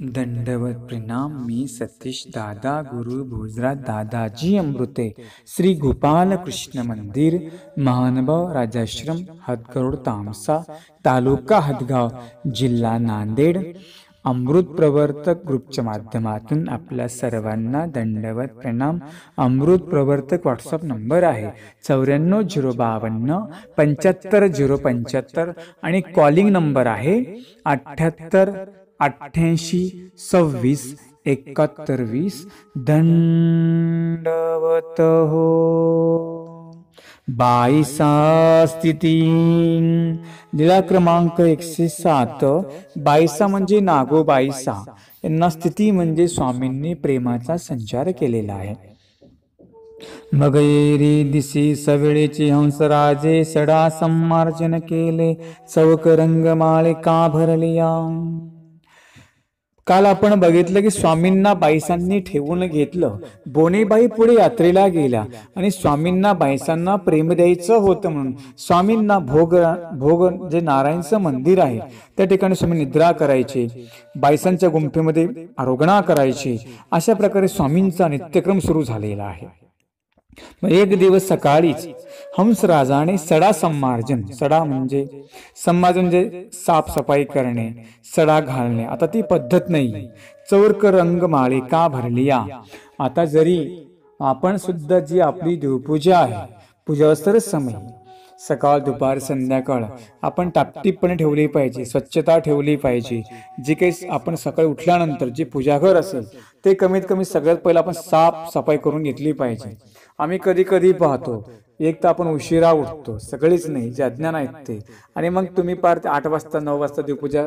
दंडवत प्रणाम मी सतीश दादा गुरु भोजराज दादाजी अमृते श्री गोपाल कृष्ण मंदिर महानुभव राजाश्रम हदगरोड तामसा तालुका हदगाव जिल्हा नांदेड अमृत प्रवर्तक ग्रुपच्या माध्यमातून आपल्या सर्वांना दंडवत प्रणाम। अमृत प्रवर्तक व्हॉट्सअप नंबर आहे 94 052 75 075 आणि कॉलिंग नंबर आहे 78 88 26 71 20। दंडवत हो बाईसा स्थिती लिळा क्रमांक 107। बाईसा म्हणजे नागोबाईसा यांना, स्थिती म्हणजे स्वामींनी प्रेमाचा संचार केलेला आहे। मगेरी दिसी सवेळेची हंसराजे सडा संमार्जन केले, चौक रंगमाळे का भरलिया। काल आपण बघितलं की स्वामींना बाईसांनी ठेवून घेतलं। बोनेबाई पुढे यात्रेला गेला आणि स्वामींना बाईसांना प्रेम द्यायचं होतं म्हणून स्वामींना भोग जे नारायणचं मंदिर आहे त्या ठिकाणी स्वामी निद्रा करायचे, बाईसांच्या गुंफेमध्ये आरोग्य करायचे। अशा प्रकारे स्वामींचा नित्यक्रम सुरू झालेला आहे। एक दिवस सकाळीच हंसराजाने सडा संमार्जन, सडा म्हणजे संमार्जन म्हणजे साफसफाई करणे, सडा घालणे, आता ती पद्धत नाही। चौक रंगमाळे का भरलिया, आता जरी आपण सुद्धा जी आपली देवपूजा आहे, पूजा असर समय सकाळ दुपार संध्याकाळ आपण टापटीपणे ठेवली पाहिजे, स्वच्छता ठेवली पाहिजे। जी काही आपण सकाळी उठल्यानंतर जे पूजाघर असेल ते कमीत कमी सगळ्यात पहिला आपण साफसफाई करून घेतली पाहिजे। आम्ही कधी कधी पाहतो एक तर आपण उशिरा उठतो, सगळेच नाही जे अज्ञान आहेत ते, आणि मग तुम्ही पार 8 वाजता 9 वाजता देवपूजा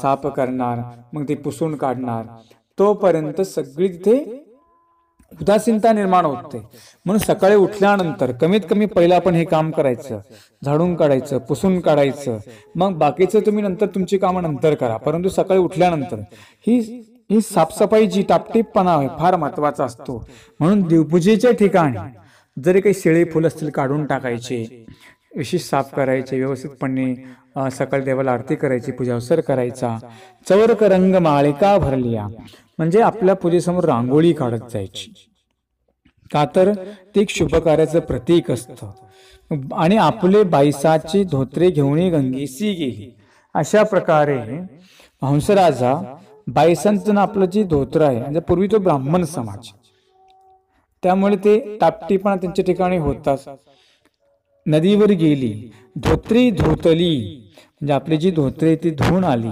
साफ करणार, मग ते पुसून काढणार, तोपर्यंत सगळी तिथे उदासीनता निर्माण होते। म्हणून सकाळी उठल्यानंतर कमीत कमी पहिला आपण हे काम करायचं, झाडून काढायचं, पुसून काढायचं, मग बाकीचं तुम्ही नंतर तुमची कामं नंतर करा, परंतु सकाळी उठल्यानंतर ही साफसफाई जी टापटीपणा आहे फार महत्वाचा असतो। म्हणून देवपूजेच्या ठिकाणी जरी काही शेळी फुल असतील काढून टाकायचे, विशेष साफ करायचे, व्यवस्थितपणे सकाळी देवाला आरती करायची, पूजावसर करायचा। चौरक रंगमाळे का भरलिया म्हणजे आपल्या पूजेसमोर रांगोळी काढत जायची, का तर ते एक शुभ कार्याचं प्रतीक असतं। आणि आपले बाईसाची धोत्रे घेऊन गंगेसी गेली, अशा प्रकारे हंसराजा बाईसांचं आपलं जे धोत्र आहे म्हणजे पूर्वी तो ब्राह्मण समाज, त्यामुळे ते टापटीपणा त्यांच्या ठिकाणी होताच। नदीवर गेली, धोत्री धोतली म्हणजे आपली जी धोत्रे ती धुवून आली,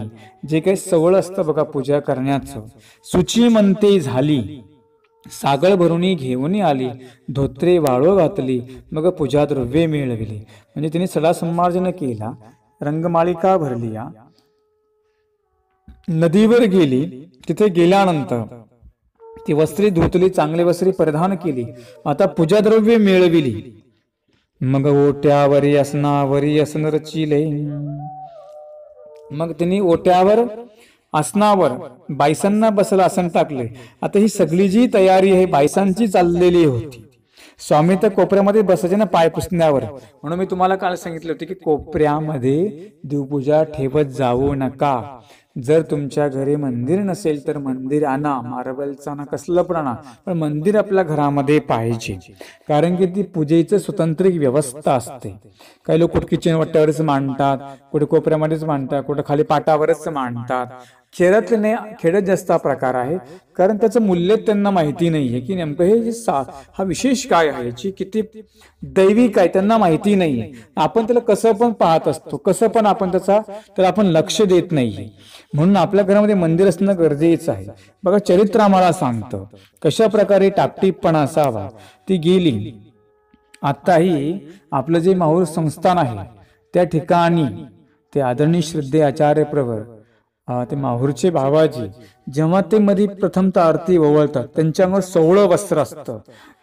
जे काही सवळ असतं बघा पूजा करण्याचं। सुची म्हणते झाली, सागळ भरून घेऊन आली, धोत्रे वाळू घातली, मग पूजा द्रव्ये मिळविली। म्हणजे तिने सडा संमार्जन केला, रंगमालिका भरलिया, नदीवर गेली, तिथे गेल्यानंतर ती वस्त्री धुतली, चांगले वस्त्री परिधान केली, आता पूजा द्रव्ये मिळविली। मग ओट्यावरी आसनावरी आसन रचिले, मग त्यांनी ओट्यावर आसनावर बायसांना बसला आसन टाकले। आता ही सगळी जी तयारी आहे बायसांची चाललेली होती। स्वामी तर कोपऱ्यामध्ये बसायचे ना पाय पुसण्यावर, म्हणून मी तुम्हाला काल सांगितले होते की कोपऱ्यामध्ये देवपूजा ठेवत जाऊ नका। जर तुमच्या घरी मंदिर नसेल तर मंदिर आणा, मार्बलचा ना कसलं पण आणा, पण मंदिर आपल्या घरामध्ये पाहिजे, कारण की ती पूजेचं स्वतंत्र व्यवस्था असते। काही लोक कुठे किचन वाट्यावरच मांडतात, कुठे कोपऱ्यामध्येच मांडतात, कुठे खाली पाटावरच मांडतात। खेळतले खेळत जास्त प्रकार आहे, कारण त्याचं मूल्य त्यांना माहिती नाहीये की नेमकं हे हा विशेष काय आहे, जी किती दैवी काय त्यांना माहिती नाहीये। आपण त्याला कसं पण पाहत असतो, कसं पण आपण त्याला आपण लक्ष देत नाहीये। म्हणून आपल्या घरामध्ये मंदिर असणं गरजेचं आहे। बघा चरित्र आम्हाला सांगतं कशा प्रकारे टापटीपणा असावा। ती गेली, आताही आपलं जे माहूर संस्थान आहे त्या ठिकाणी ते आदरणीय श्रद्धे आचार्य प्रवर ते माहूरचे बाबाजी जेव्हा ते मध्ये प्रथमतः आरती ओवळतात त्यांच्यावर सोवळं वस्त्र असतं,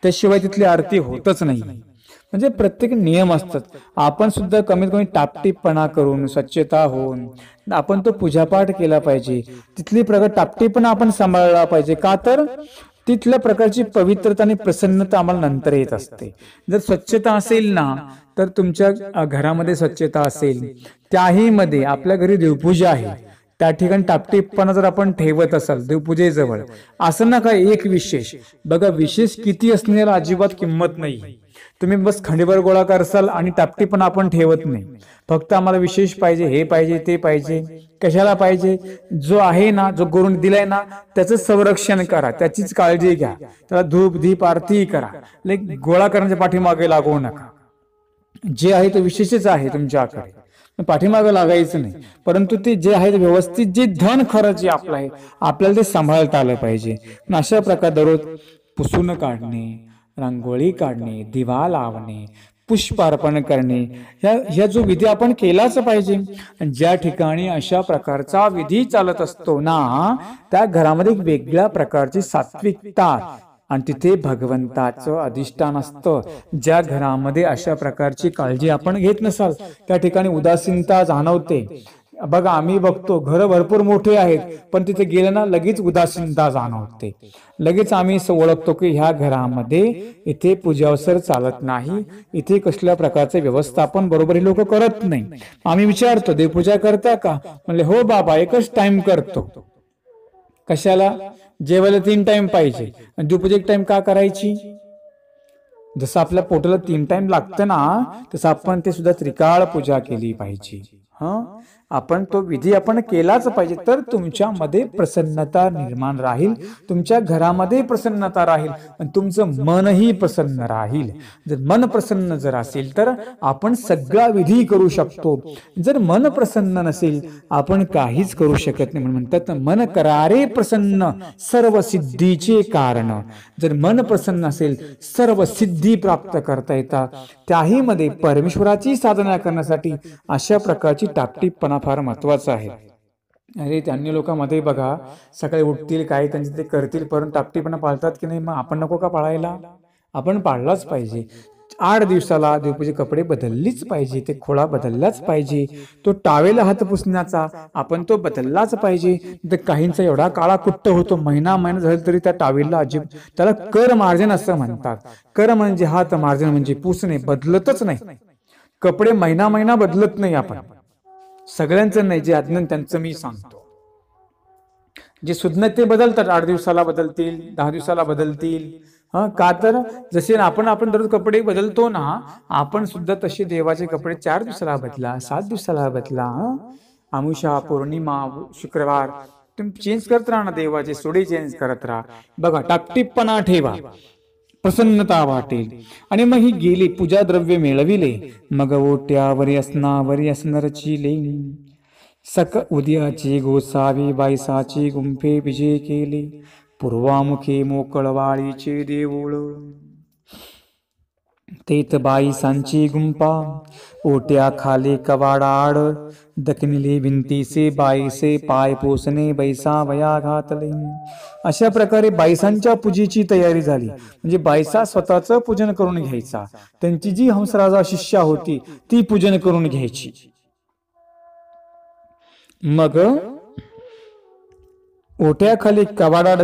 त्याशिवाय तिथली आरती होतच नाही। म्हणजे प्रत्येक नियम असतात, आपण सुद्धा कमीत कमी टापटीपणा करून स्वच्छता होऊन आपण तो पूजापाठ केला पाहिजे। तिथली प्रकार टापटीपणा आपण सांभाळला पाहिजे, का तर तिथल्या प्रकारची पवित्रता आणि प्रसन्नता आम्हाला नंतर येत असते। जर स्वच्छता असेल ना तर तुमच्या घरामध्ये स्वच्छता असेल, त्याही मध्ये आपल्या घरी देवपूजा आहे त्या ठिकाणी टापटीपणा जर आपण ठेवत असाल देवपूजेजवळ, असं नका एक विशेष बघा, विशेष किती असण्याला अजिबात किंमत नाही. तुम्ही बस खंडीभर गोळा करसाल आणि टापटीपणा आपण ठेवत नाही. फक्त आम्हाला विशेष पाहिजे, हे पाहिजे, ते पाहिजे. कशाला पाहिजे? जो आहे ना, जो गुरुने दिलाय ना, त्याचं संरक्षण करा, त्याचीच काळजी घ्या, त्याला धूप दीप आरती करा. लेक गोळा करण्याच्या पाठीमागे लागू नका. जे आहे ते विशेषच आहे तुमच्याकडे, पाठीमागं लागायचं नाही. परंतु ते जे आहे ते व्यवस्थित, जे धन खरं जे आपलं आहे आपल्याला ते सांभाळता आलं पाहिजे. अशा प्रकारे दररोज पुसून काढणे, रांगोळी काढणे, दिवा लावणे, पुष्प अर्पण करणे, ह्या जो विधी आपण केलाच पाहिजे. ज्या ठिकाणी अशा प्रकारचा विधी चालत असतो ना, त्या घरामध्ये एक वेगळ्या प्रकारची सात्विकता आणि तिथे भगवंताचं अधिष्ठान असतं. ज्या घरामध्ये अशा प्रकारची काळजी आपण घेत नसाल, त्या ठिकाणी उदासीनता जाणवते. बघा, आम्ही बघतो घर भरपूर मोठे आहेत, पण तिथे गेलं ना लगेच उदासीनता जाणवते. लगेच आम्ही ओळखतो की ह्या घरामध्ये इथे पूजावसर चालत नाही, इथे कसल्या प्रकारचे व्यवस्थापन बरोबर हे लोक करत नाही. आम्ही विचारतो, देवपूजा करता का? म्हणले हो बाबा, एकच टाइम करतो. कशाला? जेवायला 3 टाइम पाहिजे, दुपारी 1 टाइम का करायची? जसं आपल्या पोटाला 3 टाइम लागतं ना, तसं आपण ते सुद्धा त्रिकाळ पूजा केली पाहिजे. आपण तो विधी आपण केलाच पाहिजे, तर तुमच्यामध्ये प्रसन्नता निर्माण राहील, तुमच्या घरामध्ये प्रसन्नता राहील आणि तुमचं मनही प्रसन्न राहील. जर मन प्रसन्न जर असेल तर आपण सगळा विधी करू शकतो. जर मन प्रसन्न नसेल आपण काहीच करू शकत नाही. म्हणतात मन करारे प्रसन्न सर्व सिद्धीचे कारण. जर मन प्रसन्न असेल सर्व सिद्धी प्राप्त करता येतात. त्याही मध्ये परमेश्वराची साधना करण्यासाठी अशा प्रकारची टापटीपणा फार महत्वाचा आहे. अरे त्यांनी लोकांमध्ये बघा, सकाळी उठतील, काही त्यांचे ते करतील, परंतु टापटीपणा पाळतात की नाही? मग आपण नको का पाळायला? आपण पाळलाच पाहिजे. 8 दिवसाला देवपूजे कपडे बदललीच पाहिजे, ते खोळा बदललाच पाहिजे, तो टावेला हात पुसण्याचा आपण तो बदललाच पाहिजे. तर काहींचा एवढा काळा कुट्ट होतो, महिना झालं तरी त्या टावेला अजिब, त्याला कर मार्जन असं म्हणतात. कर म्हणजे हात, मार्जन म्हणजे पुसणे. बदलतच नाही कपडे, महिना बदलत नाही आपण. सगळ्यांचं नाही, जे अज्ञान त्यांचं मी सांगतो. जे सुज्ञ ते बदलतात, 8 दिवसाला बदलतील, 10 दिवसाला बदलतील. का तर जसे आपण दररोज कपडे बदलतो ना, आपण सुद्धा तसे देवाचे कपडे 4 दिवसाला बदला, 7 दिवसाला बदला. अमावस्या, पौर्णिमा, शुक्रवार तुम्ही चेंज करत राहा ना, देवाचे सोडे चेंज करत राहा. बघा, टापटीपणा ठेवा, प्रसन्नता वाटेल. आणि मग ही गेली पूजा द्रव्य मिळविले, मग ओट्यावरी असनावरी असनरचिले, सक उद्याची गोसावी बाईसाची गुंफे विजय केले, पूर्वामुखी मोकळवाळीचे देऊळ, तेत बाईसांची गुंपा, ओट्या खाली कवाडाड, दखनिली भिंतीसे बाईसे पाय पोसणे, बैसा वया घातले. अशा प्रकारे बाईसांच्या पूजेची तयारी झाली. म्हणजे बाईसा स्वतःचं पूजन करून घ्यायचा, त्यांची जी हंसराजा शिष्या होती ती पूजन करून घ्यायची. मग ओट्याखाली कवाडाड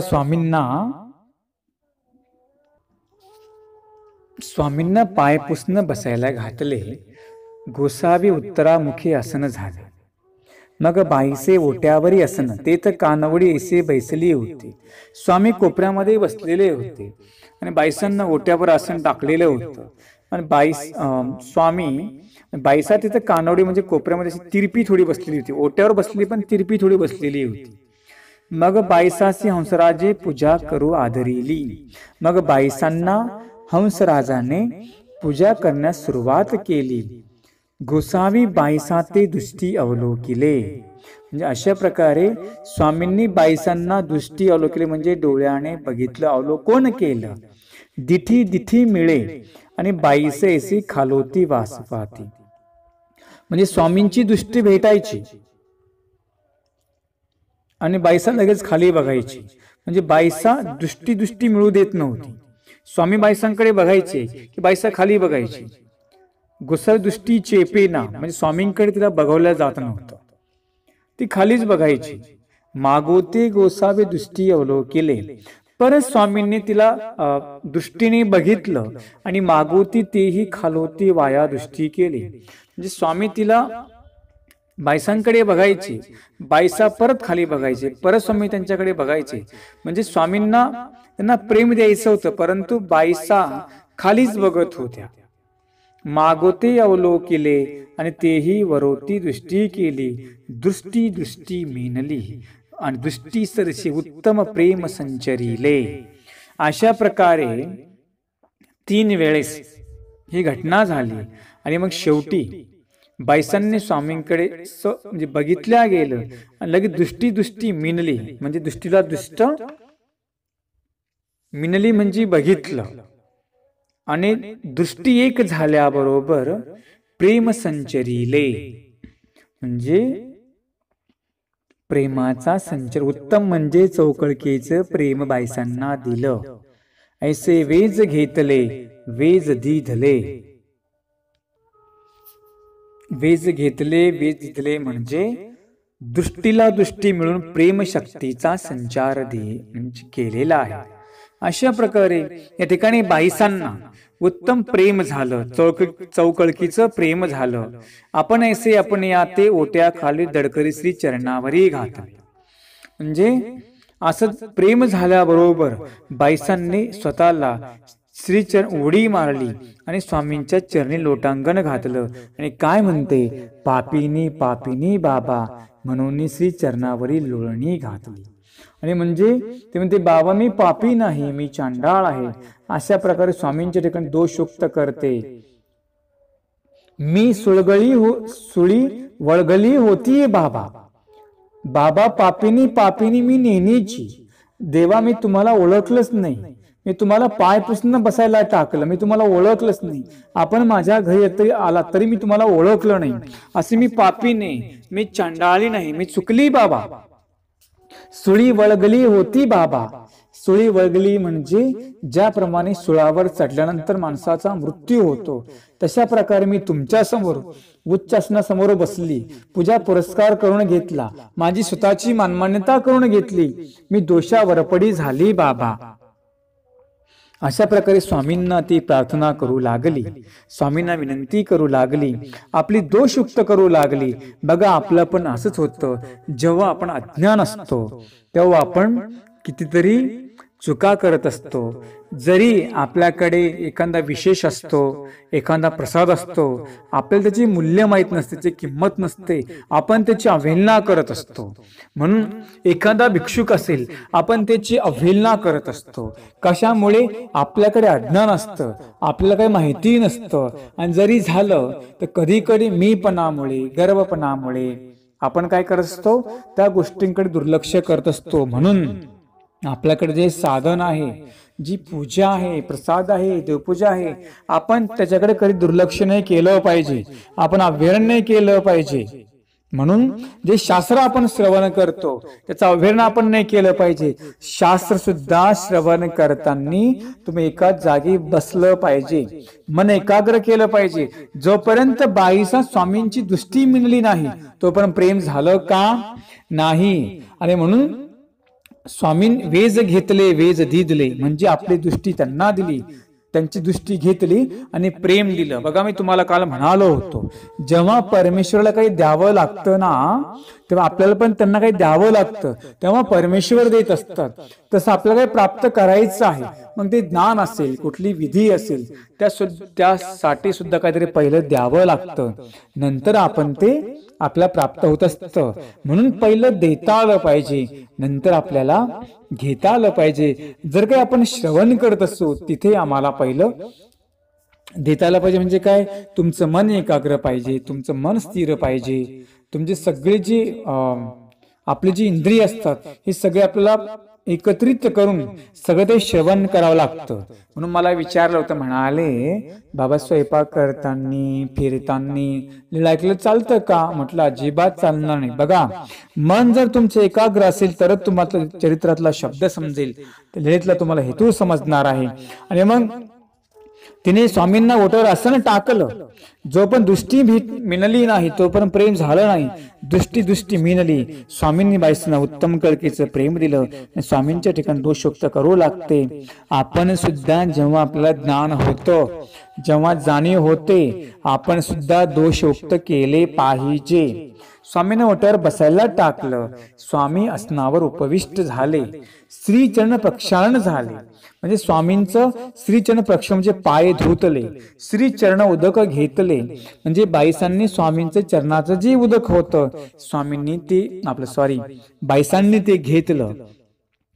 स्वामींना पाय पुसणं बसायला घातले, गोसावी उत्तरामुखी आसन झाले. मग बाईसे ओट्यावरी आसन, ते तर कानवडी असे बैसली होती. स्वामी कोपऱ्यामध्ये बसलेले होते आणि बाईसांना ओट्यावर आसन टाकलेलं होतं. आणि बाईसा तिथं कानवडी म्हणजे कोपऱ्यामध्ये अशी तिरपी थोडी बसलेली होती, ओट्यावर बसली पण तिरपी थोडी बसलेली होती. मग बाईसासी हंसराजे पूजा करू आदरिली. मग बाईसांना हंसराजाने पूजा करण्यास सुरुवात केली. गोसावी बाईसा ते दृष्टी अवलोकिले, म्हणजे अशा प्रकारे स्वामींनी बाईसांना दृष्टी अवलोकिले म्हणजे डोळ्याने बघितलं, अवलोकन केलं. दिठी दिठी मिळे आणि बाईसे अशी खालोती वासपाती, म्हणजे स्वामींची दृष्टी भेटायची आणि बाईसा लगेच खाली बघायची. म्हणजे बाईसा दृष्टी मिळू देत नव्हती. स्वामी बाईसांकडे बघायचे की बाईसा खाली बघायची. गोसावी दृष्टी चेपेना म्हणजे स्वामींकडे तिला बघवल्या जात नव्हतं, ती खालीच बघायची. मागोते गोसावी दृष्टी अवलोकिले, परत स्वामींनी तिला दृष्टीने बघितलं आणि मागोती तेही खालोती वाया दृष्टी केली. म्हणजे स्वामी तिला बायसांकडे बघायची, बायसा परत खाली बघायचे, परत स्वामी त्यांच्याकडे बघायचे. म्हणजे स्वामींना त्यांना प्रेम द्यायचं होतं, परंतु बायसा खालीच बघत होत्या. मागोते अवलोकिले आणि तेही वरोती दृष्टी केली, दृष्टी दृष्टी मेनली आणि दृष्टी सरशी उत्तम प्रेम संचरिले. अशा प्रकारे 3 वेळेस ही घटना झाली आणि मग शेवटी बायसांनी स्वामींकडे म्हणजे बघितल्या गेलं आणि लगेच दृष्टी दृष्टी मिनली म्हणजे दृष्टीला दृष्ट मिनली म्हणजे बघितलं आणि दृष्टी एक झाल्याबरोबर प्रेम संचरिले म्हणजे प्रेमाचा संचार उत्तम म्हणजे चौकळकीचं प्रेम बायसांना दिलं. ऐसे वेज घेतले वेज दिधले, वेज घेतले वेज दिधले म्हणजे दृष्टीला दृष्टी मिळून प्रेमशक्तीचा संचार केलेला आहे. अशा प्रकारे या ठिकाणी बाईसांना उत्तम प्रेम झालं, चौकळकीचं प्रेम झालं. आपण ऐसे आपण या ते ओट्या खाली दडकरी श्री चरणावरी घातात म्हणजे असं प्रेम झाल्याबरोबर बाईसांनी स्वतःला श्रीचरण उडी मारली आणि स्वामींच्या चरणी लोटांगण घातलं आणि काय म्हणते, पापीनी पापीनी बाबा म्हणून श्री चरणावरी लोळणी घातली. आणि म्हणजे ते म्हणते बाबा मी पापी नाही, मी चांडाळ आहे. अशा प्रकारे स्वामींच्या ठिकाणी दोषयुक्त करते. मी सुळी वळगली होतीये बाबा, बाबा पापीनी पापीनी मी नेहमीची. देवा मी तुम्हाला ओळखलंच नाही, मी तुम्हाला पाय पुसून बसायला टाकलं, मी तुम्हाला ओळखलंच नाही. आपण माझ्या घरी आला तरी मी तुम्हाला ओळखलं नाही. असे मी पापी नाही, मी चांडाळी नाही, मी चुकली बाबा. सुळी वळगली होती बाबा. सुळी वळगली म्हणजे ज्याप्रमाणे सुळावर चढल्यानंतर माणसाचा मृत्यू होतो तशा प्रकारे मी तुमच्या समोर उच्चासनासमोर बसली, पूजा पुरस्कार करून घेतला, माझी स्वतःची मानमान्यता करून घेतली, मी दोषावरपडी झाली बाबा. अशा प्रकारे स्वामींना ती प्रार्थना करू लागली, स्वामींना विनंती करू लागली, आपली दोषयुक्त करू लागली. बघा आपलं पण असंच होतं, जेव्हा आपण अज्ञान असतो तेव्हा आपण कितीतरी चुका करत असतो. जरी आपल्याकडे एखादा विशेष असतो, एखादा प्रसाद असतो, आपल्याला त्याची मूल्य माहीत नसते, त्याची किंमत नसते, आपण त्याची अवहेलना करत असतो. म्हणून एखादा भिक्षुक असेल आपण त्याची अवहेलना करत असतो. कशामुळे? आपल्याकडे अज्ञान असतं, आपल्याला काही माहिती नसतं. आणि जरी झालं तर कधीकधी मीपणामुळे, गर्वपणामुळे आपण काय करत असतो, त्या गोष्टींकडे दुर्लक्ष करत असतो. म्हणून आपल्याकडे जे साधन आहे, जी पूजा आहे, प्रसाद आहे, देवपूजा आहे, आपण त्याच्याकडे कधी दुर्लक्ष नाही केलं पाहिजे, आपण अवहेलन नाही केलं पाहिजे. म्हणून जे शास्त्र आपण श्रवण करतो त्याचं अवहेलन आपण नाही केलं पाहिजे. शास्त्र सुद्धा श्रवण करताना तुम्ही एकाच जागी बसलं पाहिजे, मन एकाग्र केलं पाहिजे. जोपर्यंत बाईसा स्वामींची दृष्टी मिळाली नाही तोपर्यंत प्रेम झालं का नाही. आणि म्हणून स्वामी वेज घेतले वेज दिले म्हणजे आपली दृष्टी त्यांना दिली, त्यांची दृष्टी घेतली आणि प्रेम दिलं. बघा मी तुम्हाला काल म्हणालो होतो, जेव्हा परमेश्वराला काही द्यावं लागतं ना तेव्हा आपल्याला पण त्यांना काही द्यावं लागतं, तेव्हा परमेश्वर देत असतात. तसं आपल्याला काही प्राप्त करायचं आहे, मग ते ज्ञान असेल, कुठली विधी असेल, त्यासाठी सुद्धा काहीतरी पहिलं द्यावं लागतं, नंतर आपण ते आपल्याला प्राप्त होत असतं. म्हणून पहिलं देता आलं पाहिजे, नंतर आपल्याला घेता आलं पाहिजे. जर काही आपण श्रवण करत असू तिथे आम्हाला पहिलं देता आलं पाहिजे. म्हणजे काय, तुमचं मन एकाग्र पाहिजे, तुमचं मन स्थिर पाहिजे, तुमचे सगळे जे आपले जी इंद्रिय असतात हे सगळे आपल्याला एकत्रित करून सगळं ते श्रवण करावं लागतं. म्हणून मला विचारलं होतं, म्हणाले बाबा स्वयंपाक करताना, फिरताना लिळा ऐकलं चालतं का? म्हटलं अजिबात चालणार नाही. बघा मन जर तुमचं एकाग्र असेल तरच तुम्हाला चरित्रातला शब्द समजेल, लिळेतला तुम्हाला हेतू समजणार आहे. आणि मग तिने स्वामींना ओठावर आसन टाकलं. जो पण दृष्टी मिळाली नाही तोपर्यंत प्रेम झालं नाही, दृष्टी दृष्टी मिळाली. स्वामींनी बाईसांना उत्तम कळकीचं प्रेम दिलं. स्वामींच्या ठिकाणी दोषयुक्त करू लागते. आपण सुद्धा जेव्हा आपल्याला ज्ञान होतं जेव्हा जाणीव होते आपण सुद्धा दोषमुक्त केले पाहिजे। स्वामीने ओट्यावर बसायला टाकलं, स्वामी आसनावर उपविष्ट झाले, श्रीचरण प्रक्षालन झाले, म्हणजे स्वामींचं श्रीचरण प्रक्षालन म्हणजे पाय धुतले, श्रीचरण उदक घेतले, म्हणजे बाईसांनी स्वामींचं चरणाचं जे उदक होतं स्वामींनी ते आपलं सॉरी बाईसांनी ते घेतलं।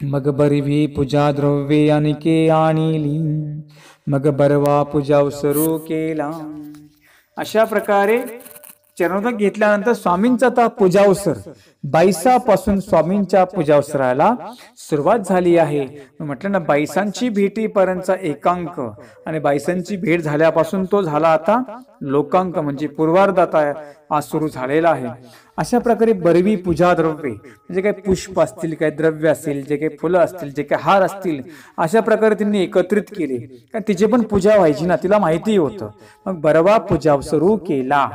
मग बरवी पूजा द्रव्ये अनेके आणिली, मग बरवा पूजा सुरू केला। अशा प्रकारे चरणोदक घेतल्यानंतर स्वामींचा आता पूजावसर, बाईसापासून स्वामींच्या पूजावसराला सुरुवात झाली आहे। म्हटलं ना बाईसांची भेटीपर्यंतचा एकांक आणि बाईसांची भेट झाल्यापासून तो झाला आता लोकांक, म्हणजे पूर्वार्ध आता आज सुरू झालेला आहे। अशा प्रकारे बरवी पूजा द्रव्ये म्हणजे काही पुष्प असतील, काही द्रव्य असतील, जे काही फुलं असतील, जे काही हार असतील, अशा प्रकारे त्यांनी एकत्रित केले, कारण तिची पण पूजा व्हायची ना, तिला माहिती होतं। मग बरवा पूजा सुरू केला,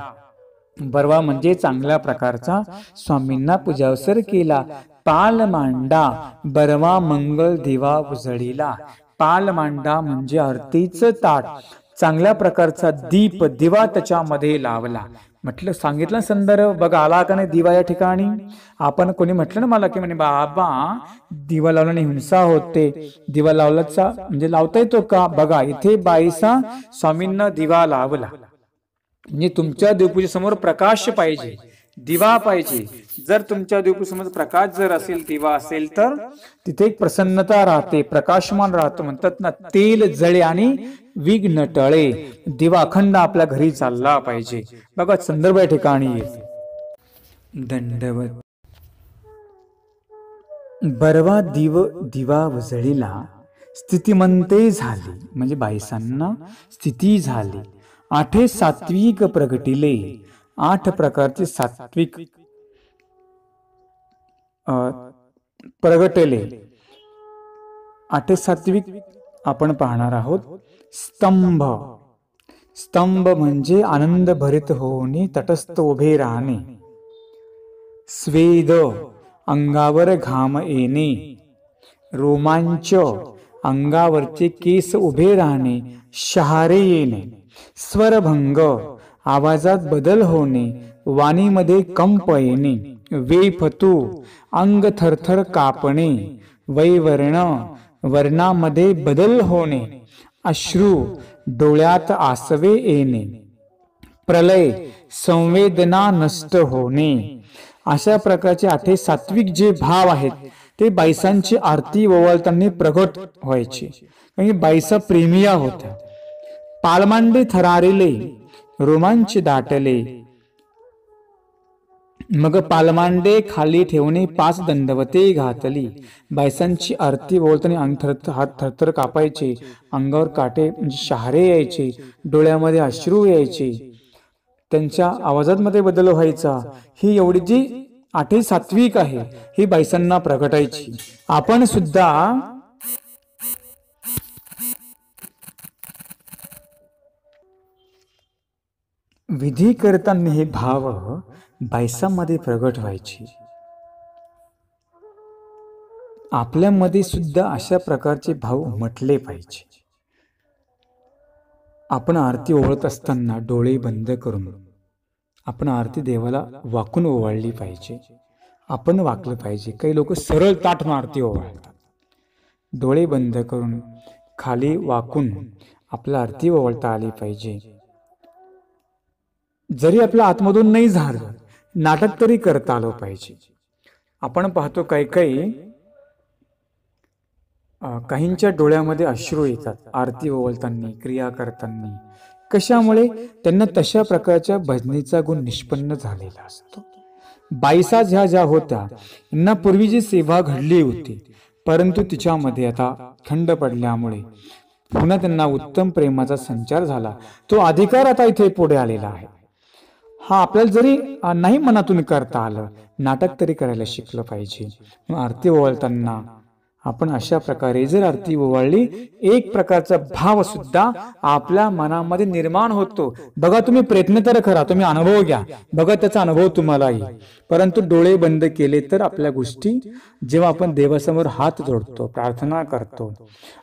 बरवा म्हणजे चांगल्या प्रकारचा स्वामींना पूजावसर केला। पाल मांडा, बरवा मंगल दिवा उजळीला। पाल मांडा म्हणजे आरतीचं ताट, चांगल्या प्रकारचा दीप दिवा त्याच्यामध्ये लावला। म्हटलं सांगितलं संदर्भ बघा आला का नाही दिवा या ठिकाणी। आपण कोणी म्हटलं ना मला की म्हणे बाबा दिवा लावल्याने हिंसा होते, दिवा लावल्याचा म्हणजे लावता येतो का, बघा इथे बाईसा स्वामींना दिवा लावला, म्हणजे तुमच्या देवपूजेसमोर प्रकाश पाहिजे, दिवा पाहिजे। जर तुमच्या देवपूजेसमोर प्रकाश जर असेल, दिवा असेल तर तिथे एक प्रसन्नता राहते, प्रकाशमान राहतो। म्हणतात ना तेल जळे आणि विघ्न टळे, दिवा अखंड आपल्या घरी चालला पाहिजे। बघा संदर्भ या ठिकाणी दंडवत। बरवा दिवा उजळीला स्थितिमंते झाली, म्हणजे बाईसांना स्थिती झाली। आठे सात्विक प्रगटिले, आठ प्रकारचे सात्विक प्रगटले। आठे सात्विक आपण पाहणार आहोत। स्तंभ, स्तंभ म्हणजे आनंद भरित होणे, तटस्थ उभे राहणे। स्वेद, अंगावर घाम येणे। रोमांच, अंगावरचे केस उभे राहणे, शहारे येणे। स्वरभंग, आवाजात बदल होणे, वाणीमध्ये कंप येणे। वेफतू, अंग थरथर कापणे। वैवर्ण, वर्णामध्ये बदल होणे। अश्रू, डोळ्यात आसवे येणे। प्रलय, संवेदना नष्ट होणे। अशा प्रकारचे आठे सात्विक जे भाव आहेत ते बाईसांची आरती ओवाळताना प्रगट व्हायचे, म्हणजे बाईसा प्रेमिया होत्या। पालमांडे थरारिले, रोमांच दाटले। मग पालमांडे खाली ठेवणे, पाच दंडवते घातली। बायसांची आरती बोलताना अंग हात थरथर कापायचे, अंगावर काटे म्हणजे शहारे यायचे, डोळ्यामध्ये अश्रू यायचे, त्यांच्या आवाजात मध्ये बदल व्हायचा। ही एवढी जी आठे सात्विक आहे ही बायसांना प्रगटायची। आपण सुद्धा विधी करताना हे भाव बायसामध्ये प्रगट व्हायचे, आपल्यामध्ये सुद्धा अशा प्रकारचे भाव उमटले पाहिजे। आपण आरती ओवाळत असताना डोळे बंद करून आपण आरती देवाला वाकून ओवाळली पाहिजे, आपण वाकलं पाहिजे। काही लोक सरळ ताठ आरती ओवाळतात, डोळे बंद करून खाली वाकून आपला आरती ओवाळता आली पाहिजे। जरी आपल्या आतमधून नाही झालं, नाटक तरी करता आलं पाहिजे। आपण पाहतो काहींच्या डोळ्यामध्ये अश्रू येतात आरती ओवाळताना, क्रिया करताना, कशामुळे त्यांना तशा प्रकारच्या भजनीचा गुण निष्पन्न झालेला असतो। बाईसा ज्या ज्या होत्या यांना पूर्वी जी सेवा घडली होती, परंतु तिच्यामध्ये आता खंड पडल्यामुळे पुन्हा त्यांना उत्तम प्रेमाचा संचार झाला, तो अधिकार आता इथे पुढे आलेला आहे। हा आपल्याला जरी नाही मनातून करता आलं, नाटक तरी करायला शिकलं पाहिजे। आरती ओवाळताना आपण अशा प्रकारे जर आरती ओवाळली, एक प्रकारचा भाव सुद्धा आपल्या मनामध्ये निर्माण होतो। बघा, तुम्ही प्रयत्न तर करा, तुम्ही अनुभव घ्या, बघा त्याचा अनुभव तुम्हाला येईल। परंतु डोळे बंद केले तर आपल्या गोष्टी, जेव्हा आपण देवासमोर हात जोडतो, प्रार्थना करतो,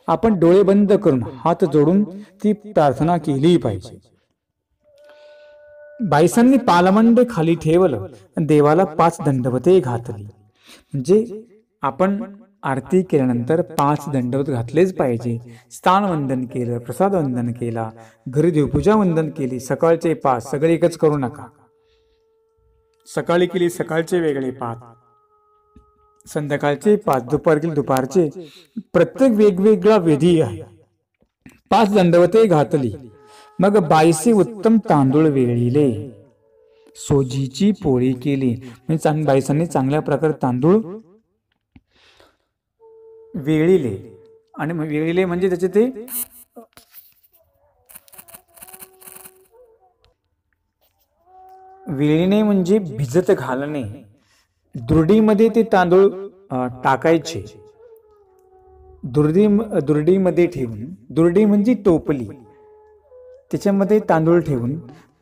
आपण डोळे बंद करून हात जोडून ती प्रार्थना केली पाहिजे। बाईसांनी पालमंडे खाली ठेवलं, देवाला 5 दंडवते घातली। म्हणजे आपण आरती केल्यानंतर 5 दंडवत घातलेच पाहिजे। स्थान वंदन केलं, प्रसाद वंदन केला, घरी देवपूजा वंदन केली, सकाळचे 5 सगळे एकच करू नका। सकाळी केली सकाळचे वेगळे 5, संध्याकाळचे 5, दुपारतील दुपारचे, प्रत्येक वेगवेगळा विधी आहे। 5 दंडवते घातली। मग 22 उत्तम तांदूळ वेळीले, सोजीची पोळी केली। म्हणजे बाईसांनी चांगल्या प्रकारे तांदूळ वेळीले, आणि वेळीले म्हणजे त्याचे ते वेळीने म्हणजे भिजत घालणे, दुर्डीमध्ये ते तांदूळ टाकायचे, दुर्डीमध्ये ठेवून, दुर्डी म्हणजे टोपली, त्याच्यामध्ये तांदूळ ठेवून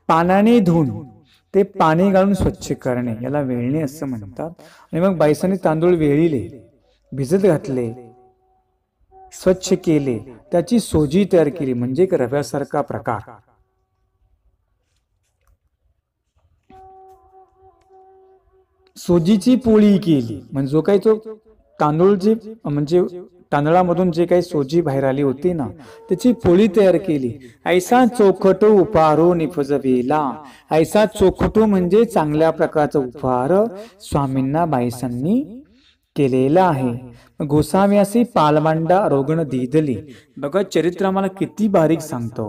पाण्याने धुवून ते पाणी घालून स्वच्छ करणे, याला वेळणे असं म्हणतात। आणि मग बाईसांनी तांदूळ वेळीले, भिजत घातले, स्वच्छ केले, त्याची सोजी तयार केली, म्हणजे एक रव्यासारखा प्रकार। सोजीची पोळी केली, म्हणजे जो काही तो तांदूळ जे म्हणजे तांदळामधून जे काही सोजी बाहेर आली होती ना, त्याची पोळी तयार केली। ऐसा चोखटो उपारो निफजवेला, ऐसा चोखटो म्हणजे चांगल्या प्रकारचा उपहार स्वामींना बाईसांनी केलेला आहे। गोसाव्यासी पालमांडा रोगण दिदली। बघा, चरित्र आम्हाला किती बारीक सांगतो।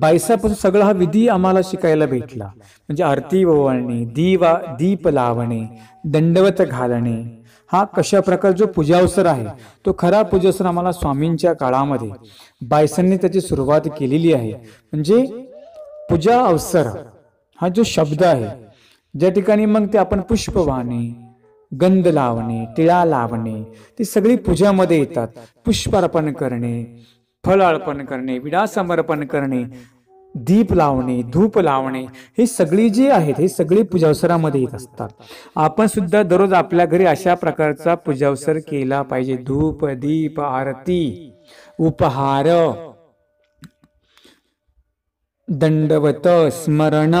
बाईसापासून सगळा हा विधी आम्हाला शिकायला भेटला। म्हणजे आरती ओवाळणे, दीप लावणे, दंडवत घालणे, हा कशा प्रकार जो पूजावसर आहे तो खरा पूजावसर आम्हाला स्वामींच्या काळामध्ये बाईसांनी त्याची सुरुवात केलेली आहे। म्हणजे पूजा अवसर हा जो शब्द आहे, ज्या ठिकाणी मग ते आपण पुष्प वाहणे, गंध लावणे, टिळा लावणे, ती सगळी पूजामध्ये येतात। पुष्पार्पण करणे, फळ अर्पण करणे, विडा समर्पण करणे, दीप लावणे, धूप लावणे, हे सगळी जी आहेत हे सगळी पूजावसरामध्ये येत असतात। आपण सुद्धा दररोज आपल्या घरी अशा प्रकारचा पूजावसर केला पाहिजे। धूप, दीप, आरती, उपहार, दंडवत, स्मरण,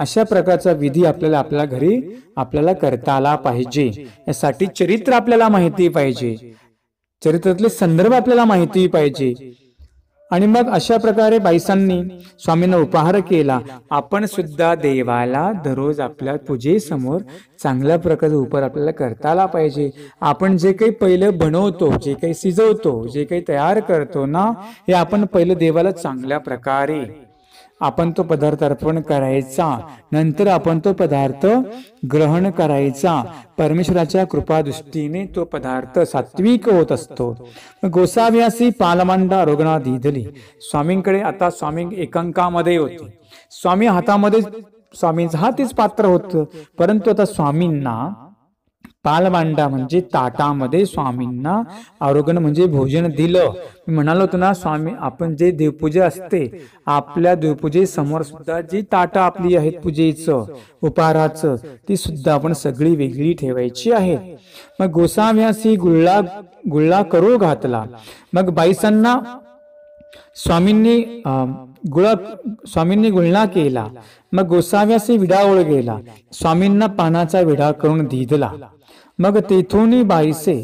अशा प्रकारचा विधी आपल्याला आपल्या घरी आपल्याला करता आला पाहिजे। यासाठी चरित्र आपल्याला माहिती पाहिजे, चरित्रातले संदर्भ आपल्याला माहिती पाहिजे। आणि मग अशा प्रकारे बाईसांनी स्वामींना उपहार केला। आपण सुद्धा देवाला दररोज आपल्या पूजेसमोर चांगल्या प्रकारचा उपहार आपल्याला करता आला पाहिजे। आपण जे काही पहिलं बनवतो, जे काही शिजवतो, जे काही तयार करतो ना, हे आपण पहिलं देवाला चांगल्या प्रकारे आपण तो पदार्थ अर्पण करायचा, नंतर आपण तो पदार्थ ग्रहण करायचा। परमेश्वराच्या कृपादृष्टीने तो पदार्थ सात्विक होत असतो। गोसाव्यासी पालमांडा रोगणा दिदली। स्वामींकडे आता स्वामी एकांकामध्ये होते, स्वामी हातामध्ये, स्वामींचा हातीच पात्र होतं। परंतु आता स्वामींना पालमांडा म्हणजे ताटामध्ये स्वामींना आरोग्य म्हणजे भोजन दिलं। मी म्हणालो होतो ना, स्वामी आपण जे देवपूजा असते आपल्या देवपूजेसमोर सुद्धा जी ताटं आपली आहेत पूजेचं, उपहाराचं, ती सुद्धा आपण सगळी वेगळी ठेवायची आहे। मग गोसाव्यासी गुळा करू घातला। मग बाईसांना स्वामींनी गुळणा केला। मग गोसाव्यासी विडा ओळगेला, स्वामींना पानाचा विडा करून दिदला। मग तेथून बाईसे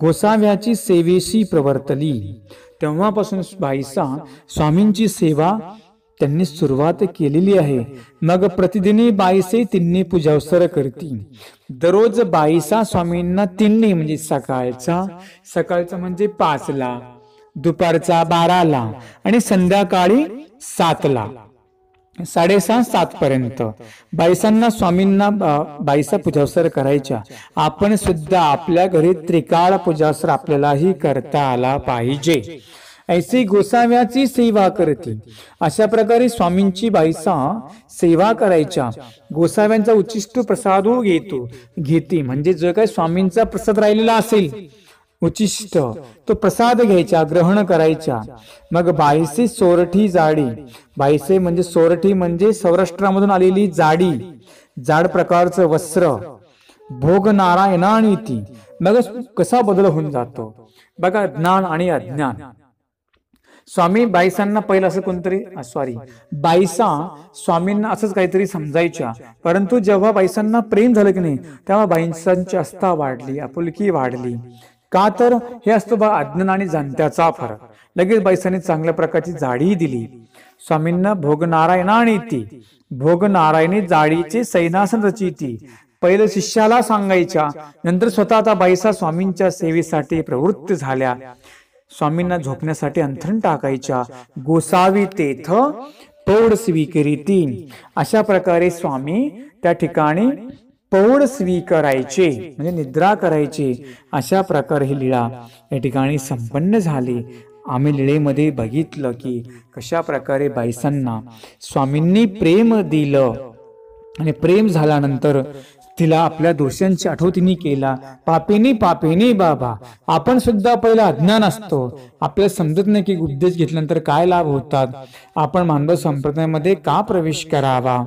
गोसाव्याची सेवेशी प्रवर्तली। तेव्हापासून बाईसा स्वामींची सेवा त्यांनी सुरुवात केलेली आहे। मग प्रतिदिनी बाईसे तिन्ही पूजावसर करती। दररोज बाईसा स्वामींना तिन्ही म्हणजे सकाळचा म्हणजे 5ला, दुपारचा 12ला आणि संध्याकाळी 7ला, 7:30 पर्यंत बाईसांना स्वामींना बाईसा पूजावसर करायच्या। आपण सुद्धा आपल्या घरी त्रिकाळ पूजावसर आपल्यालाही करता आला पाहिजे। ऐसे गोसाव्याची सेवा करते। अशा प्रकारे स्वामींची बाईसा सेवा करायच्या, गोसाव्यांचा उच्चिष्ट प्रसाद घेते। म्हणजे जो काही स्वामींचा प्रसाद राहिलेला असेल उचिष्ट तो प्रसाद घ्यायचा, ग्रहण करायचा। मग बाईसे सोरठी जाडी, बाईसे म्हणजे सोरठी म्हणजे सौराष्ट्रामधून आलेली जाडी, जाड प्रकारचं वस्त्र, भोग नारायण आणि ती। मग कसा बदल होऊन जातो बघा, ज्ञान आणि अज्ञान। स्वामी बाईसांना पहिला असं कोणतरी सॉरी बाईसा स्वामींना असंच काहीतरी समजायच्या, परंतु जेव्हा बाईसांना प्रेम झालं की नाही तेव्हा बाईसांची आस्था वाढली, आपुलकी वाढली। का तर हे असतो बघा अज्ञान आणि जाणत्याचा फरक। लगेच बाईसाने चांगल्या प्रकारची जाडी दिली स्वामींना, भोग नारायण आणि ती, भोग नारायणी जाळीचे सैनासन रचिती। पहिले शिष्याला सांगायच्या, नंतर स्वतः आता बाईसा स्वामींच्या सेवेसाठी प्रवृत्त झाल्या। स्वामींना झोपण्यासाठी अंथरण टाकायच्या, गोसावी तेथ पौड स्वीकरिती। अशा प्रकारे स्वामी त्या ठिकाणी पौड स्वीकारायचे म्हणजे निद्रा करायचे। अशा प्रकारे ही लीळा या ठिकाणी संपन्न झाली। आम्ही लीळेमध्ये बघितलं की कशा प्रकारे बाईसांना स्वामींनी प्रेम दिलं आणि प्रेम झाल्यानंतर तिला आपल्या दोषांची आठवणीने केला। पापेनी पापेनी बाबा, आपण सुद्धा पहिला अज्ञान असतो, आपल्याला समजत नाही की उपदेश घेतल्यानंतर काय लाभ होतात, आपण मानव संप्रदायामध्ये का प्रवेश करावा।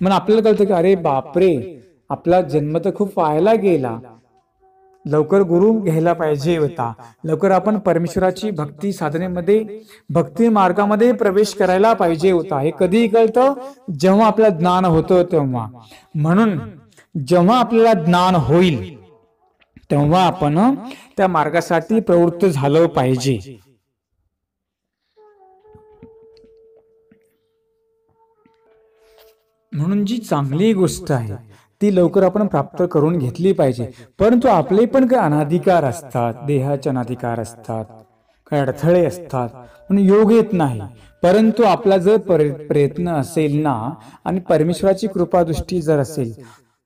मग आपल्याला कळतं की अरे बापरे, आपला जन्म तर खूप वायाला गेला, लवकर गुरु घ्यायला पाहिजे होता, लवकर आपण परमेश्वराची भक्ती साधनेमध्ये भक्ती मार्गामध्ये प्रवेश करायला पाहिजे होता। हे कधी कळतं जेव्हा आपल्याला ज्ञान होतं तेव्हा। म्हणून जेव्हा आपल्याला ज्ञान होईल तेव्हा आपण त्या मार्गासाठी प्रवृत्त झालं पाहिजे। म्हणून जी चांगली गोष्ट आहे ती लवकर आपण प्राप्त करून घेतली पाहिजे। परंतु आपले पण काही अनाधिकार असतात, देहाचे अनाधिकार असतात, काही अडथळे असतात, पण योग येत नाही। परंतु आपला जर प्रयत्न असेल ना आणि परमेश्वराची कृपादृष्टी जर असेल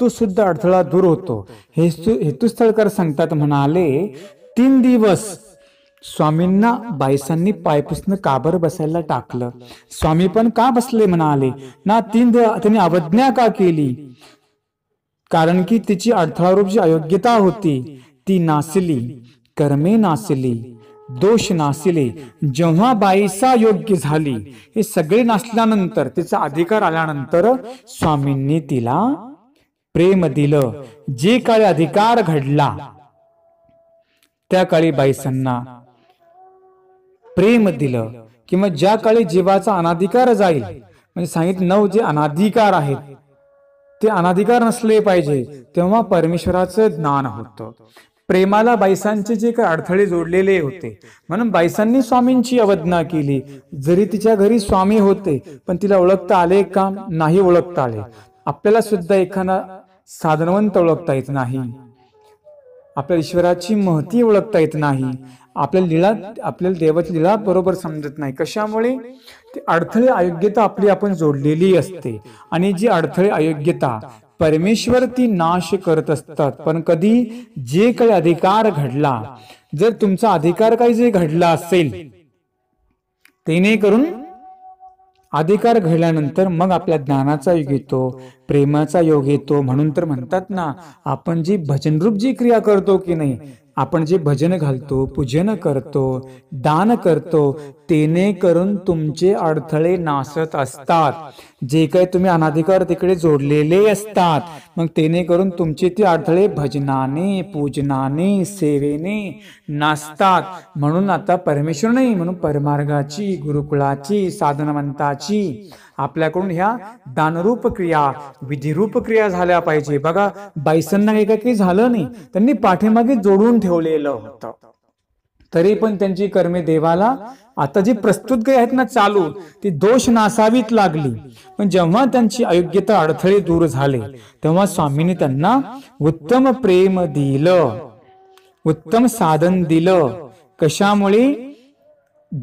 तो सुद्धा अडथळा दूर होतो। हेतुस्थळकर सांगतात, म्हणाले 3 दिवस स्वामींना बाईसांनी पायपुसणं काबर बसायला टाकलं, स्वामी पण का बसले म्हणाले ना, 3 दिवस त्यांनी अवज्ञा का केली, कारण की तिची अडथळारूप जी अयोग्यता होती ती नासली, कर्मे नासली, दोष नासले। जेव्हा बाईसा योग्य झाली, हे सगळे नासल्यानंतर तिचा अधिकार आल्यानंतर स्वामींनी तिला प्रेम दिलं। जे काळी अधिकार घडला त्या काळी बाईसांना प्रेम दिलं, किंवा ज्या काळी जीवाचा अनाधिकार जाईल म्हणजे सांगितलं 9 जे अनाधिकार आहेत ते अनाधिकार नसले पाहिजे, तेव्हा परमेश्वराचं ज्ञान होतं। प्रेमाला बाईसांचे जे काही अडथळे जोडलेले होते म्हणून बाईसांनी स्वामींची अवज्ञा केली। जरी तिच्या घरी स्वामी होते पण तिला ओळखता आले का नाही ओळखता आले। आपल्याला सुद्धा एखादा साधनवंत ओळखता येत नाही, आपल्या ईश्वराची महती ओळखता येत नाही, आपल्या लीळा आपल्याला देवाची लीळा बरोबर समजत नाही, कशामुळे ते अडथळे अयोग्यता आपली आपण जोडलेली असते। आणि जी अडथळे अयोग्यता परमेश्वर ती नाश करत असतात, पण कधी जे काही अधिकार घडला, जर तुमचा अधिकार काही जे घडला असेल तेने करून अधिकार घडल्यानंतर मग आपल्या ज्ञानाचा योग येतो, प्रेमाचा योग येतो। म्हणून तर म्हणतात ना, आपण जी भजनरूप जी क्रिया करतो की नाही, आपण जे भजन घालतो, पूजन करतो, दान करतो, तेने करून तुमचे अडथळे नासत असतात, जे काही तुम्ही अनाधिकार तिकडे जोडलेले असतात। मग तेने करून तुमचे ते अडथळे भजनाने, पूजनाने, सेवेने नासतात। म्हणून आता परमेश्वर नाही म्हणून परमार्गाची, गुरुकुळाची, साधनवंताची आपल्याकडून ह्या दानरूप क्रिया, विधिरूप क्रिया झाल्या पाहिजे। बघा बाईसांना काही झालं नाही, त्यांनी पाठीमागे जोडून ठेवलेलं होतं, तरी पण त्यांची कर्मे देवाला आता जी प्रस्तुत काही आहेत ना चालू ती दोष नासावीत लागली। पण जेव्हा त्यांची अयोग्यता अडथळे दूर झाले तेव्हा स्वामींनी त्यांना उत्तम प्रेम दिलं, उत्तम साधन दिलं। कशामुळे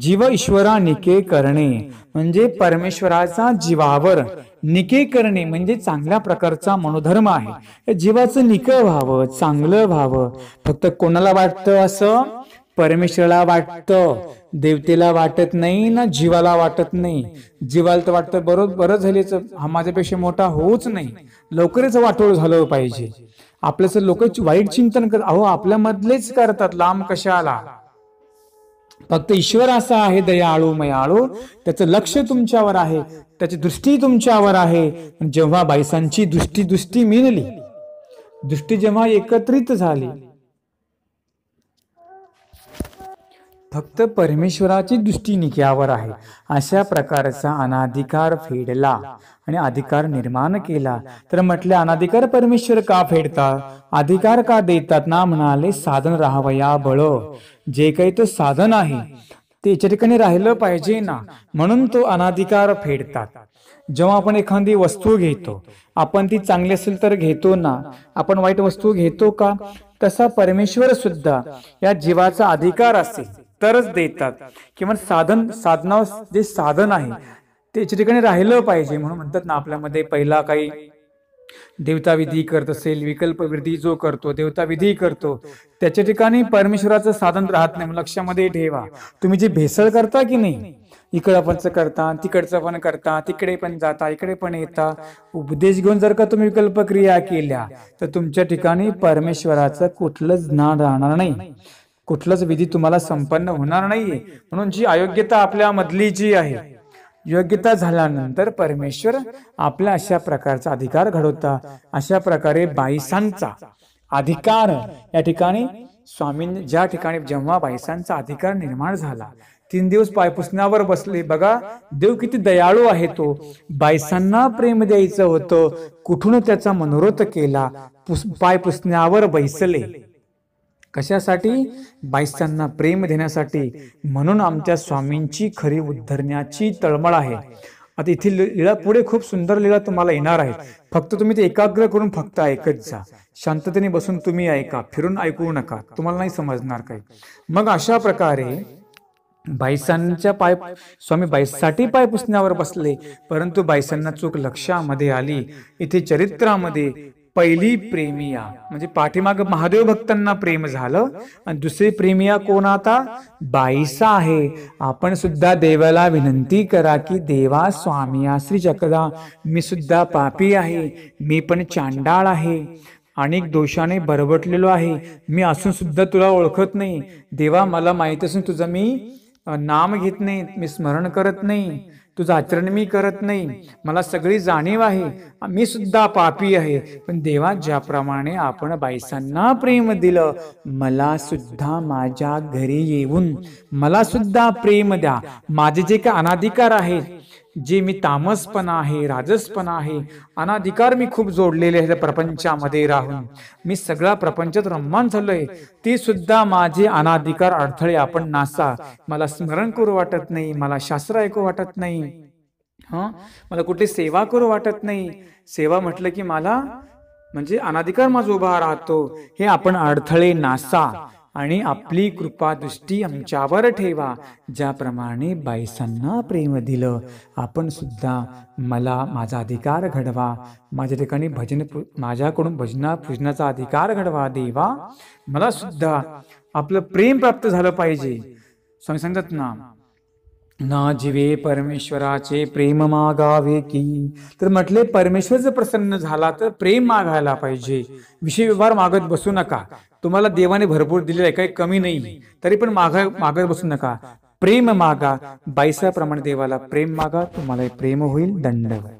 जीव ईश्वरा निके करणे म्हणजे परमेश्वराचा जीवावर निके करणे म्हणजे चांगल्या प्रकारचा मनोधर्म आहे। जीवाचं निकं व्हावं, चांगलं व्हावं। फक्त कोणाला वाटतं असं परमेश्वराला वाटतं, देवतेला वाटत नाही ना जीवाला वाटत नाही. जीवाला तर वाटतं बरोबर झालेच, हा माझ्यापेक्षा मोठा होऊच नाही, लवकरच वाटोळ झालं पाहिजे. आपल्याच लोक वाईट चिंतन करत, अहो आपल्यामधलेच करतात, लांब कशाला. फक्त ईश्वर असा आहे दयाळू मयाळू, त्याचं लक्ष तुमच्यावर आहे, त्याची दृष्टी तुमच्यावर आहे. जेव्हा बाईसांची दृष्टी मिळाली, दृष्टी जेव्हा एकत्रित झाली, फक्त परमेश्वराची दृष्टी निक्यावर आहे, अशा प्रकारचा अनाधिकार फेडला आणि अधिकार निर्माण केला. तर म्हटले अनाधिकार परमेश्वर का फेडतात, अधिकार का देतात ना. म्हणाले साधन राहावया बळ, जे काही तो साधन आहे ते याच्या ठिकाणी राहिलं पाहिजे ना, म्हणून तो अनाधिकार फेडतात. जेव्हा आपण एखादी वस्तू घेतो, आपण ती चांगली असेल तर घेतो ना, आपण वाईट वस्तू घेतो का. तसा परमेश्वर सुद्धा या जीवाचा अधिकार असेल तरच देतात. किंवा साधना जे साधन आहे ते याच्या ठिकाणी राहिलं पाहिजे. म्हणून म्हणतात ना, आपल्यामध्ये पहिला काही देवता विधी करत असेल, विकल्प विधी जो करतो, देवता विधी करतो, त्याच्या ठिकाणी परमेश्वराचं साधन राहत नाही. लक्षामध्ये ठेवा, तुम्ही जे भेसळ करता की नाही, इकडं पण करता, तिकडचं पण करता, तिकडे पण जाता, इकडे पण येता, उपदेश घेऊन जर का तुम्ही विकल्प क्रिया केल्या तर तुमच्या ठिकाणी परमेश्वराचं कुठलंच ज्ञान राहणार नाही, कुठलंच विधी तुम्हाला संपन्न होणार नाहीये. म्हणून जी अयोग्यता आपल्यामधली जी आहे, योग्यता झाल्यानंतर परमेश्वर आपल्या अशा प्रकारचा अधिकार घडवता. अशा प्रकारे बाईसांचा अधिकार या ठिकाणी स्वामींनी, ज्या ठिकाणी जेव्हा बाईसांचा अधिकार निर्माण झाला, 3 दिवस पायपुसण्यावर बसले. बघा देव किती दयाळू आहे तो. बाईसांना प्रेम द्यायचं होतं, कुठून त्याचा मनोरथ केला, पायपुसण्यावर बैसले. कशासाठी? बाईसांना प्रेम देण्यासाठी. म्हणून आमच्या स्वामींची खरी उद्धरण्याची तळमळ आहे. आता इथे लिळा पुढे खूप सुंदर लिळा तुम्हाला येणार आहे. फक्त तुम्ही ते एकाग्र करून फक्त ऐकत जा, शांततेने बसून तुम्ही ऐका, फिरून ऐकू नका, तुम्हाला नाही समजणार काही. मग अशा प्रकारे बाईसांच्या स्वामी बाईसाठी पाय पुसण्यावर बसले, परंतु बाईसांना चूक लक्षामध्ये आली. इथे चरित्रामध्ये पहिली प्रेमिया म्हणजे पाठीमाग महादेव भक्तांना प्रेम झालं आणि दुसरी प्रेमिया कोण, आता बाईसा आहे. आपण सुद्धा देवाला विनंती करा की देवा स्वामी श्री चक्रधा, मी सुद्धा पापी आहे, मी पण चांडाळ आहे, अनेक दोषाने बरबटलेलो आहे, मी असून सुद्धा तुला ओळखत नाही देवा, मला माहीत असून तुझं मी नाम घेत नाही, मी स्मरण करत नाही, तुझं आचरण मी करत नाही, मला सगळी जाणीव आहे, मी सुद्धा पापी आहे. पण देवा ज्याप्रमाणे आपण बाईसांना प्रेम दिलं, मला सुद्धा माझ्या घरी येऊन मला सुद्धा प्रेम द्या. माझे जे काही अनाधिकार आहेत, जे मी तामसपणा आहे, राजसपणा आहे, अनाधिकार मी खूप जोडलेले आहे प्रपंचामध्ये राहून, मी सगळा प्रपंचात रममान झालोय, ते सुद्धा माझे अनाधिकार अडथळे आपण नासा. मला स्मरण करू वाटत नाही, मला शास्त्र ऐकू वाटत नाही, मला कुठली सेवा करू वाटत नाही. सेवा म्हटलं की मला म्हणजे अनाधिकार माझा उभा राहतो. हे आपण अडथळे नासा आणि आपली कृपा दृष्टी आमच्यावर ठेवा. ज्याप्रमाणे बाईसांना प्रेम दिलं, आपण सुद्धा मला माझा अधिकार घडवा, माझ्या ठिकाणी भजन माझ्याकडून भजना पूजनाचा अधिकार घडवा देवा, मला सुद्धा आपलं प्रेम प्राप्त झालं पाहिजे. स्वामी सांगतात ना, ना जीवे परमेश्वराचे प्रेम मागावे की. तर म्हटले परमेश्वर जर प्रसन्न झाला तर प्रेम मागायला पाहिजे, विषय व्यवहार मागत बसू नका. तुम्हाला देवाने भरपूर दिलेलं आहे, काही कमी नाही, तरी पण मागत बसू नका, प्रेम मागा. बाईसाप्रमाणे देवाला प्रेम मागा, तुम्हाला प्रेम होईल. दंडवत.